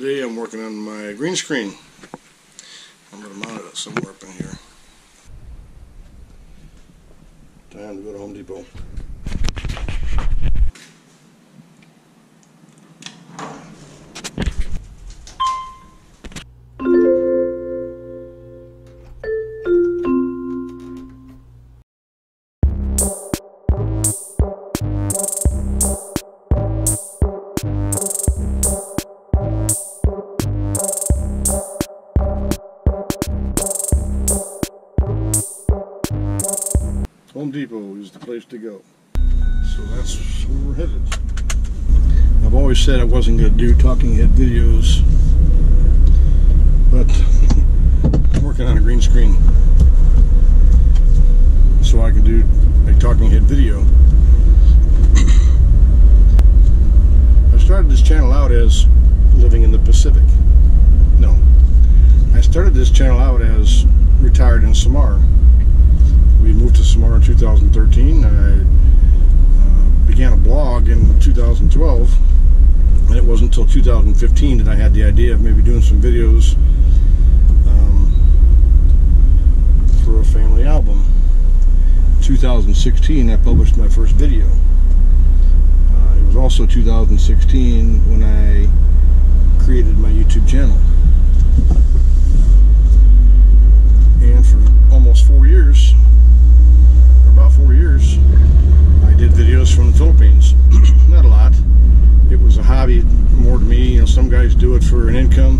Today I'm working on my green screen. I'm going to mount it somewhere up in here. Time to go to Home Depot. Home Depot is the place to go. So that's where we're headed. I've always said I wasn't going to do talking head videos, but I'm working on a green screen so I can do a talking head video. I started this channel out as living in the Pacific. No, I started this channel out as retired in Samar. We moved to Samar in 2013. I began a blog in 2012, and it wasn't until 2015 that I had the idea of maybe doing some videos for a family album. In 2016, I published my first video. It was also 2016 when I created my YouTube channel. And for almost 4 years, about 4 years, I did videos from the Philippines. Not a lot. It was a hobby more to me. You know, some guys do it for an income,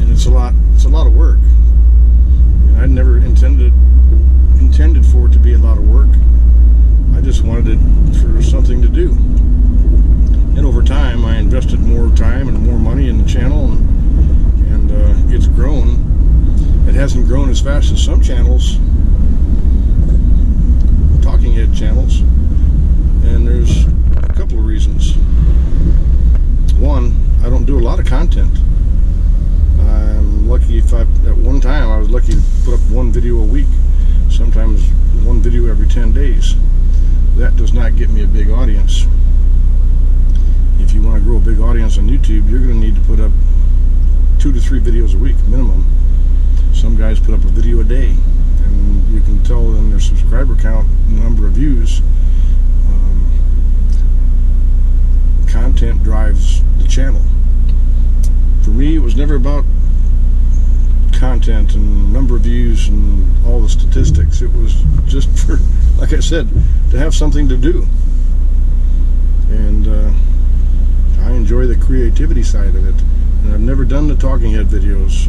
and it's a lot of work. And I never intended for it to be a lot of work. I just wanted it for something to do. And over time, I invested more time and more money in the channel, and it's grown. It hasn't grown as fast as some channels, talking head channels, and there's a couple of reasons. One, I don't do a lot of content. I'm lucky if at one time I was lucky to put up one video a week, sometimes one video every 10 days. That does not get me a big audience. If you want to grow a big audience on YouTube, you're going to need to put up 2 to 3 videos a week minimum. Some guys put up a video a day, and you can tell in their subscriber count, the number of views. Content drives the channel. For me, it was never about content and number of views and all the statistics. It was just for, like I said, to have something to do. And I enjoy the creativity side of it. And I've never done the talking head videos.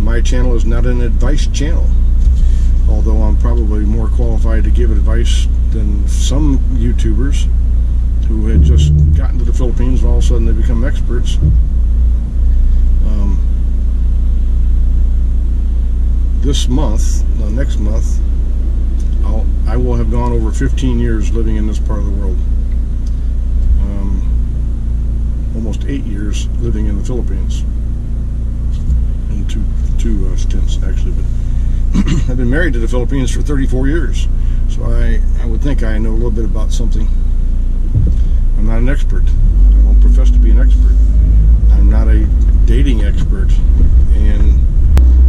My channel is not an advice channel, although I'm probably more qualified to give advice than some YouTubers who had just gotten to the Philippines and all of a sudden they become experts. Next month, I will have gone over 15 years living in this part of the world. Almost 8 years living in the Philippines. Two stints actually, but I've been married to the Philippines for 34 years, so I would think I know a little bit about something. I'm not an expert. I don't profess to be an expert. I'm not a dating expert, and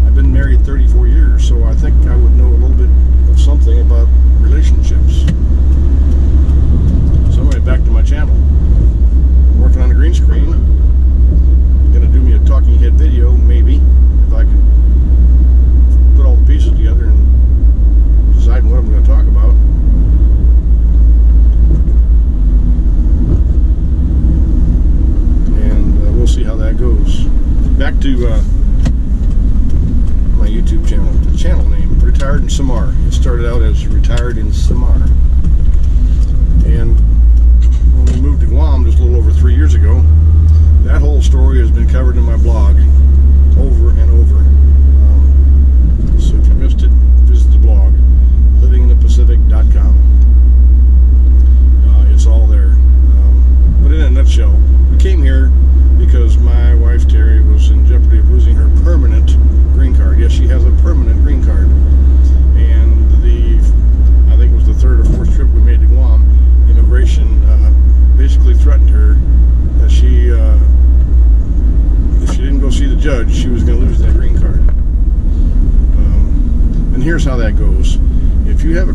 I've been married 34 years, so I think I would know a little bit of something about relationships. So anyway, back to my channel. I'm working on a green screen. I'm gonna do me a talking head video, maybe. If I can put all the pieces together and decide what I'm going to talk about. And we'll see how that goes. Back to my YouTube channel. The channel name, Retired in Samar. It started out as Retired in Samar. And when we moved to Guam just a little over 3 years ago, that whole story has been covered in my blog. Over and over. So if you missed it, visit the blog, livinginthepacific.com. It's all there. But in a nutshell, we came here because my wife Terry was in jeopardy of losing her permanent green card. Yes, she has a permanent green card. And I think it was the third or fourth trip we made to Guam, immigration basically threatened her that she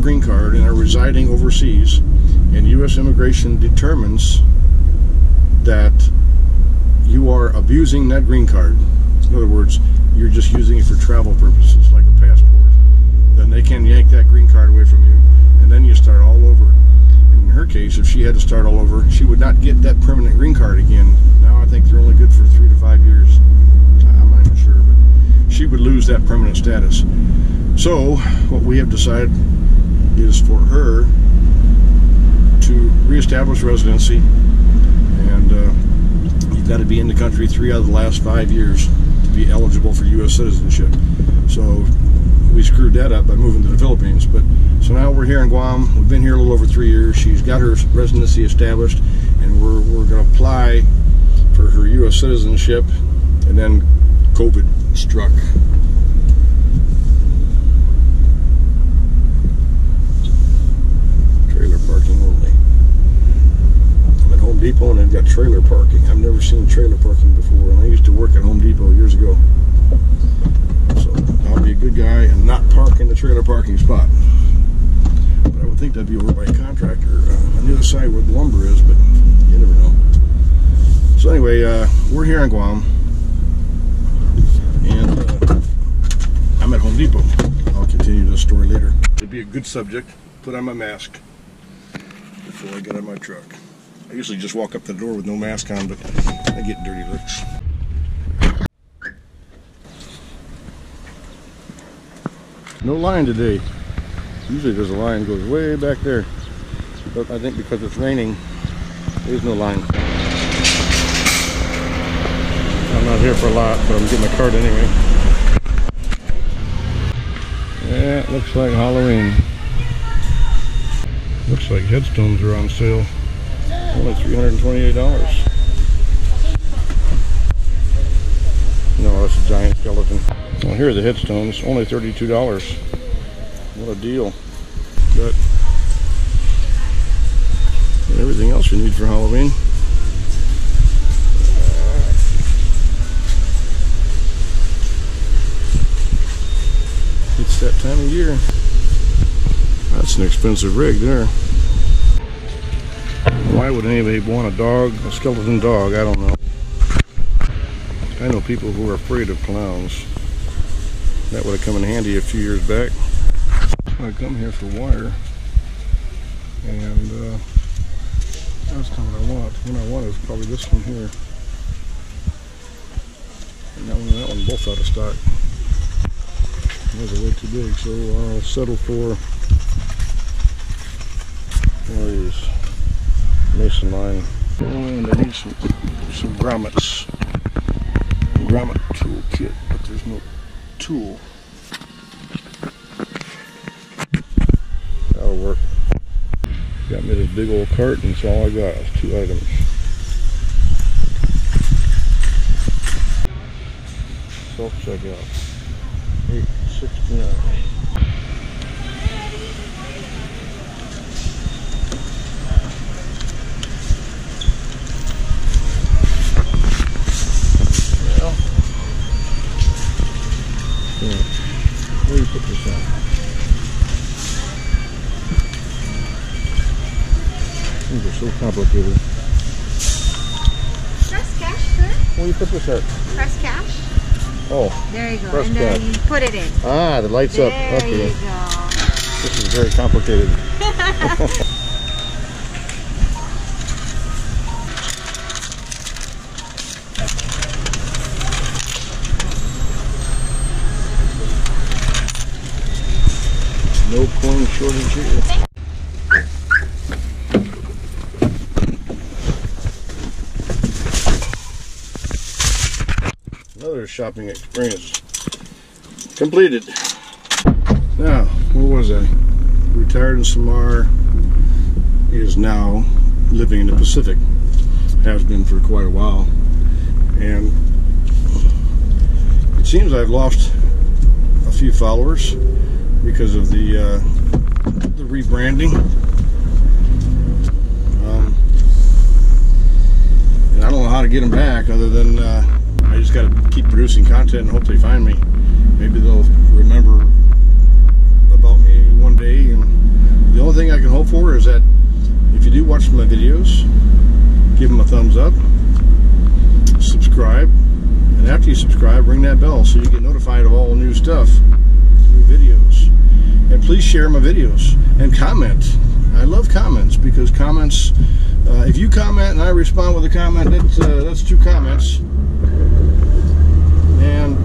green card and are residing overseas, and U.S. immigration determines that you are abusing that green card, in other words, you're just using it for travel purposes, like a passport, then they can yank that green card away from you, and then you start all over. And in her case, if she had to start all over, she would not get that permanent green card again. Now I think they're only good for 3 to 5 years. I'm not even sure, but she would lose that permanent status. So what we have decided is for her to reestablish residency, and you've got to be in the country 3 out of the last 5 years to be eligible for U.S. citizenship. So we screwed that up by moving to the Philippines, but so now we're here in Guam. We've been here a little over 3 years. She's got her residency established, and we're going to apply for her U.S. citizenship, and then COVID struck. Depot, and they've got trailer parking. I've never seen trailer parking before, and I used to work at Home Depot years ago. So I'll be a good guy and not park in the trailer parking spot. But I would think that'd be over by a contractor on the other side where the lumber is, but you never know. So anyway, we're here in Guam, and I'm at Home Depot. I'll continue this story later. It'd be a good subject. Put on my mask before I get out of my truck. I usually just walk up the door with no mask on, but I get dirty looks. No line today. Usually there's a line that goes way back there. But I think because it's raining, there's no line. I'm not here for a lot, but I'm getting my card anyway. Yeah, it looks like Halloween. Looks like headstones are on sale. Only $328. No, that's a giant skeleton. Well, here are the headstones. Only $32. What a deal. Got everything else you need for Halloween. It's that time of year. That's an expensive rig there. Why would anybody want a dog, a skeleton dog? I don't know. I know people who are afraid of clowns. That would have come in handy a few years back. I come here for wire, and that's not what I want. What I want is probably this one here. And that one and that one, both out of stock. Those are way too big, so I'll settle for wires. Mason line. Oh, and I need some grommets. Grommet tool kit, but there's no tool. That'll work. Got me this big old cart, and it's all I got. It's 2 items. Self-checkout. $8.69. Where do you put this at? These are so complicated. Press cash, sir. Where do you put this at? Press cash. Oh. There you go. Press and cash. Then you put it in. Ah, the light's there up. Okay. There you go. This is very complicated. No coin shortage here. Another shopping experience completed. Now, where was I? Retired in Samar, is now living in the Pacific. Has been for quite a while. And it seems I've lost a few followers because of the rebranding, and I don't know how to get them back other than I just got to keep producing content and hope they find me. Maybe they'll remember about me one day and The only thing I can hope for is that if you do watch my videos, give them a thumbs up, subscribe, and after you subscribe, ring that bell so you get notified of all new stuff, new videos. And please share my videos and comment. I love comments because comments, if you comment and I respond with a comment, that's two comments. And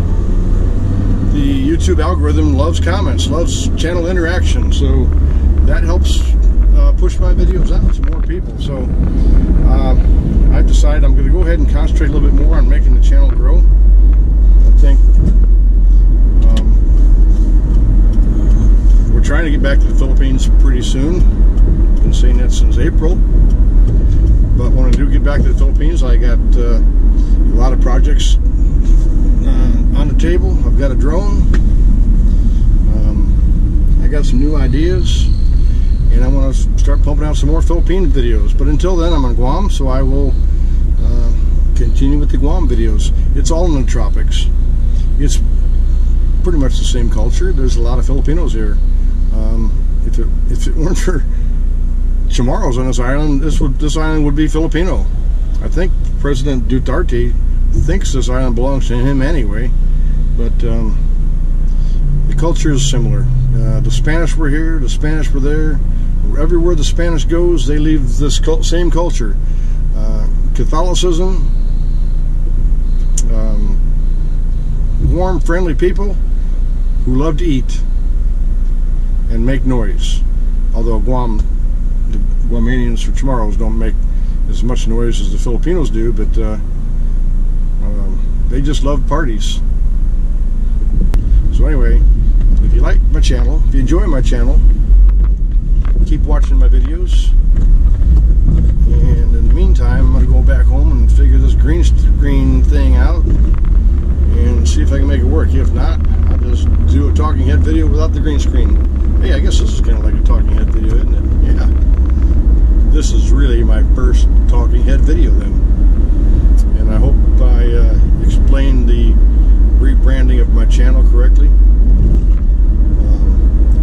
the YouTube algorithm loves comments, loves channel interaction, so that helps push my videos out to more people. So I've decided I'm going to go ahead and concentrate a little bit more on making the channel grow. I think we're trying to get back to the Philippines pretty soon. Been saying that since April, but when I do get back to the Philippines, I got a lot of projects on the table. I've got a drone. I got some new ideas, and I want to start pumping out some more Philippine videos. But until then, I'm on Guam, so I will continue with the Guam videos. It's all in the tropics. It's pretty much the same culture. There's a lot of Filipinos here. If it weren't for Chamorros on this island, this island would be Filipino. I think President Duterte thinks this island belongs to him anyway, but the culture is similar. The Spanish were here, the Spanish were there. Everywhere the Spanish goes, they leave this same culture. Catholicism, warm, friendly people who love to eat and make noise. Although the Guamanians or Chamorros don't make as much noise as the Filipinos do, but they just love parties. So anyway, if you like my channel, if you enjoy my channel, keep watching my videos. And in the meantime, I'm going to go back home and figure this green screen thing out and see if I can make it work. If not, I'll just do a talking head video without the green screen. Hey, I guess this is kind of like a talking head video, isn't it? Yeah. This is really my first talking head video then. And I hope I explained the rebranding of my channel correctly.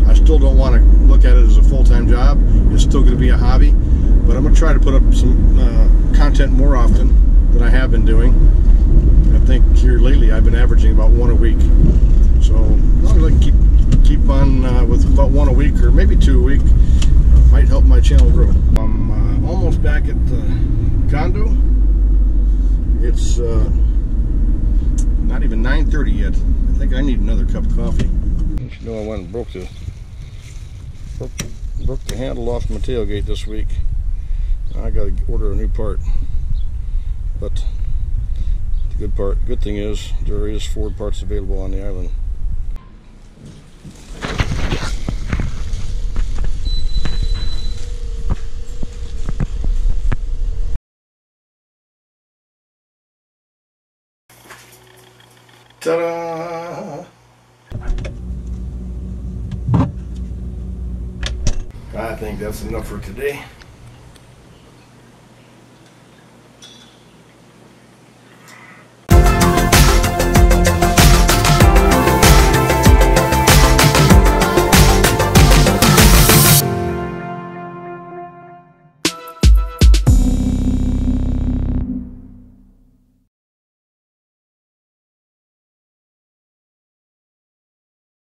I still don't want to look at it as a full-time job. It's still going to be a hobby, but I'm going to try to put up some content more often than I have been doing. I think here lately I've been averaging about one a week. So I'm going to keep on with about one a week or maybe two a week. It might help my channel grow. I'm almost back at the condo. It's not even 9:30 yet. I think I need another cup of coffee. You should know I went and broke the handle off my tailgate this week. I got to order a new part. But the good thing is there is Ford parts available on the island. Ta-da! I think that's enough for today.